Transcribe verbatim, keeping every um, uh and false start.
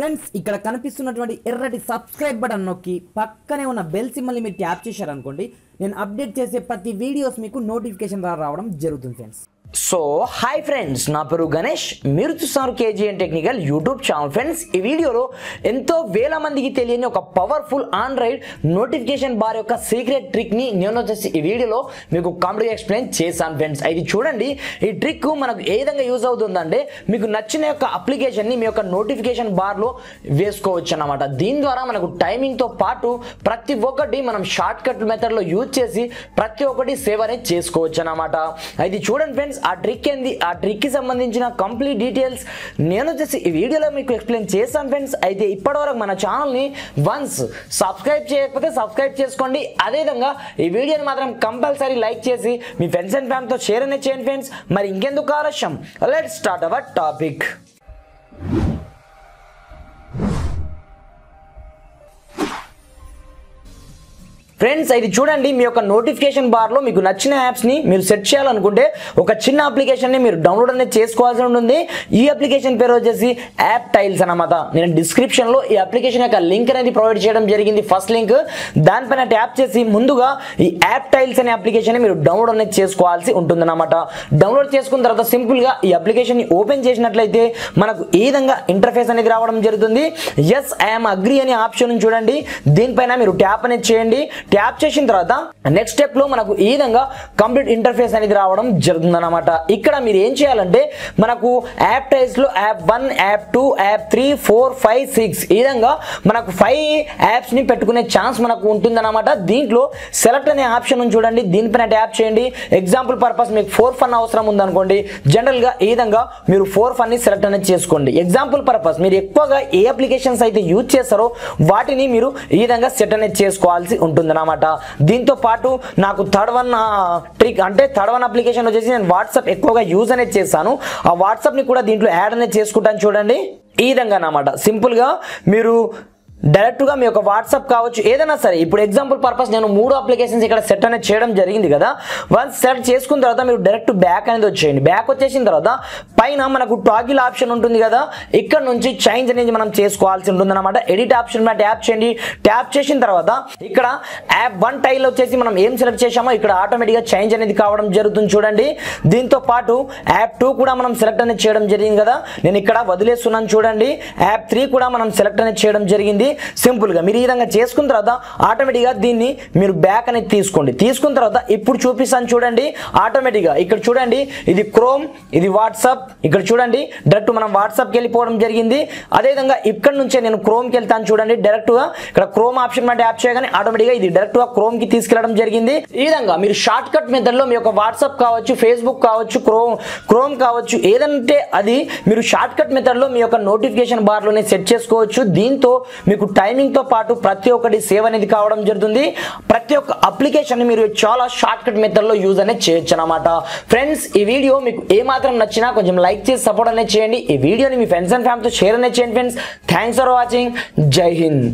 Friends ఇక్కడ కనిపిస్తున్నటువంటి ఎర్రటి సబ్స్క్రైబ్ బటన్ నొక్కి పక్కనే ఉన్న బెల్ సింబల్ ని మీరు ట్యాప్ చేశారు అనుకోండి నేను అప్డేట్ చేసే ప్రతి వీడియోస్ మీకు నోటిఫికేషన్ ద్వారా రావడం జరుగుతుంది ఫ్రెండ్స్। సో హాయ్ ఫ్రెండ్స్, నా పేరు గణేష్, మీరు చూస్తున్నారు KGN technical YouTube channel. Friends ఈ వీడియోలో ఎంతో వేల మందికి తెలియని ఒక పవర్ఫుల్ ఆండ్రాయిడ్ నోటిఫికేషన్ బార్ యొక్క సీక్రెట్ ట్రిక్ ని నేను వచ్చేసి ఈ వీడియోలో మీకు కంప్లీట్గా ఎక్స్ప్లెయిన్ చేశాను ఫ్రెండ్స్। ఇది చూడండి, ఈ ట్రిక్ మనకు ఏ విధంగా యూజ్ అవుతుందంటే మీకు నచ్చిన యొక్క అప్లికేషన్ ని మీ యొక్క నోటిఫికేషన్ బార్ లో వేసుకోవచ్చు అన్నమాట। దీని ద్వారా మనకు టైమింగ్ తో పాటు ప్రతి ఒక్కటి మనం షార్ట్ కట్ మెథడ్ లో యూజ్ చేసి ప్రతి ఒక్కటి సేవ్ అనేది చేసుకోవచ్చు అన్నమాట। ఇది చూడండి ఫ్రెండ్స్, ఆ ట్రిక్ ఏంది, ఆ ట్రిక్ కి సంబంధించిన కంప్లీట్ డీటెయిల్స్ నేను వచ్చేసి ఈ వీడియోలో మీకు ఎక్స్ప్లెయిన్ చేస్తాను ఫ్రెండ్స్। అయితే ఇప్పటివరకు మన ఛానల్ని వన్స్ సబ్స్క్రైబ్ చేయకపోతే సబ్స్క్రైబ్ చేసుకోండి, అదేవిధంగా ఈ వీడియోని మాత్రం కంపల్సరీ లైక్ చేసి మీ ఫ్రెండ్స్ అండ్ ఫ్యామిలీతో షేర్ అనేది చేయండి ఫ్రెండ్స్। మరి ఇంకెందుకు ఆలస్యం, let's start our topic. Friends ఇది చూడండి, మీ యొక్క నోటిఫికేషన్ బార్లో మీకు నచ్చిన యాప్స్ని మీరు సెట్ చేయాలనుకుంటే ఒక చిన్న అప్లికేషన్ని మీరు డౌన్లోడ్ అనేది చేసుకోవాల్సి ఉంటుంది। ఈ అప్లికేషన్ పేరు వచ్చేసి యాప్ టైల్స్ అన్నమాట। నేను డిస్క్రిప్షన్లో ఈ అప్లికేషన్ యొక్క లింక్ అనేది ప్రొవైడ్ చేయడం జరిగింది, ఫస్ట్ లింక్, దానిపైన ట్యాప్ చేసి ముందుగా ఈ యాప్ టైల్స్ అనే అప్లికేషన్ని మీరు డౌన్లోడ్ అనేది చేసుకోవాల్సి ఉంటుందన్నమాట। డౌన్లోడ్ చేసుకున్న తర్వాత సింపుల్గా ఈ అప్లికేషన్ని ఓపెన్ చేసినట్లయితే మనకు ఈ విధంగా ఇంటర్ఫేస్ అనేది రావడం జరుగుతుంది। ఎస్ ఐఎమ్ అగ్రీ అనే ఆప్షన్ చూడండి, దీనిపైన మీరు ట్యాప్ అనేది చేయండి। ట్యాప్ చేసిన తర్వాత నెక్స్ట్ స్టెప్ లో మనకు ఈ విధంగా కంప్లీట్ ఇంటర్ఫేస్ అనేది రావడం జరుగుతుంది అన్నమాట। ఇక్కడ మీరు ఏం చేయాలంటే మనకు యాప్ టైల్స్ లో app one, app two, app three, four, five, six ఈ విధంగా మనకు ఫైవ్ యాప్స్ ని పెట్టుకునే ఛాన్స్ మనకు ఉంటుందన్నమాట। దీంట్లో సెలెక్ట్ అనే ఆప్షన్ ఉంది చూడండి, దీనిపైన ట్యాప్ చేయండి। ఎగ్జాంపుల్ పర్పస్ మీకు ఫోర్ ఫన్ అవసరం ఉందనుకోండి, జనరల్ గా ఈ విధంగా మీరు ఫోర్ ఫన్ ని సెలెక్ట్ అనేది చేసుకోండి। ఎగ్జాంపుల్ పర్పస్ మీరు ఎక్కువగా ఏ అప్లికేషన్స్ అయితే యూజ్ చేస్తారో వాటిని మీరు ఈ విధంగా సెట్ అనేది చేసుకోవాల్సి ఉంటుంది అన్నమాట। దీంతో పాటు నాకు థర్డ్ వన్ ట్రిక్ అంటే థర్డ్ వన్ అప్లికేషన్ వచ్చేసి నేను వాట్సాప్ ఎక్కువగా యూజ్ అనేది చేస్తాను, ఆ వాట్సాప్ ని కూడా దీంట్లో యాడ్ అనేది చేసుకుంటాను చూడండి ఈ విధంగా అన్నమాట। సింపుల్ గా మీరు డైరెక్ట్గా మీ యొక్క వాట్సాప్ కావచ్చు ఏదైనా సరే, ఇప్పుడు ఎగ్జాంపుల్ పర్పస్ నేను మూడు అప్లికేషన్స్ ఇక్కడ సెట్ అనేది చేయడం జరిగింది కదా, వన్స్ సెట్ చేసుకున్న తర్వాత మీరు డైరెక్ట్ బ్యాక్ అనేది వచ్చేయండి। బ్యాక్ వచ్చేసిన తర్వాత పైన మనకు టాగిల్ ఆప్షన్ ఉంటుంది కదా, ఇక్కడ నుంచి చేంజ్ అనేది మనం చేసుకోవాల్సి ఉంటుంది అనమాట। ఎడిట్ ఆప్షన్ మీద ట్యాప్ చేయండి, ట్యాప్ చేసిన తర్వాత ఇక్కడ యాప్ వన్ టైల్ వచ్చేసి మనం ఏం సెలెక్ట్ చేసామో ఇక్కడ ఆటోమేటిక్గా చేంజ్ అనేది కావడం జరుగుతుంది చూడండి। దీంతో పాటు యాప్ టూ కూడా మనం సెలెక్ట్ అనేది చేయడం జరిగింది కదా, నేను ఇక్కడ వదిలేస్తున్నాను చూడండి। యాప్ త్రీ కూడా మనం సెలెక్ట్ అనేది చేయడం జరిగింది। సింపుల్గా మీరు ఈ విధంగా చేసుకున్న తర్వాత ఆటోమేటిక్గా దీన్ని మీరు బ్యాక్ అనేది తీసుకోండి, తీసుకున్న తర్వాత ఇప్పుడు చూపిస్తాను చూడండి ఆటోమేటిక్గా ఇక్కడ చూడండి, ఇది క్రోమ్, ఇది వాట్సాప్, ఇక్కడ చూడండి డైరెక్ట్ మనం వాట్సాప్కి వెళ్ళిపోవడం జరిగింది। అదేవిధంగా ఇక్కడ నుంచే నేను క్రోమ్కి వెళ్తాను చూడండి, డైరెక్ట్గా ఇక్కడ క్రోమ్ ఆప్షన్ మీద ట్యాప్ చేయగానే ఆటోమేటిక్గా ఇది డైరెక్ట్గా క్రోమ్కి తీసుకెళ్ళడం జరిగింది। ఈ విధంగా మీరు షార్ట్ కట్ మెథడ్లో మీ యొక్క వాట్సాప్ కావచ్చు, ఫేస్బుక్ కావచ్చు, క్రోమ్ క్రోమ్ కావచ్చు ఏదంటే అది మీరు షార్ట్ కట్ మెథడ్లో మీ యొక్క నోటిఫికేషన్ బార్లోనే సెట్ చేసుకోవచ్చు। దీంతో మీకు టైమింగ్ తో పాటు ప్రతి ఒక్కటి సేవ్ అనేది కావడం జరుగుతుంది, ప్రతి ఒక్క అప్లికేషన్ మీరు చాలా షార్ట్ కట్ మెథడ్ లో యూజ్ అనేది చేయొచ్చు అన్నమాట। ఫ్రెండ్స్ ఈ వీడియో మీకు ఏమాత్రం నచ్చినా కొంచెం లైక్ చేసి సపోర్ట్ అనేది చేయండి, ఈ వీడియోని మీ ఫ్రెండ్స్ అండ్ ఫ్యామిలీతో షేర్ అనేది చేయండి ఫ్రెండ్స్। థ్యాంక్స్ ఫర్ వాచింగ్, జై హింద్।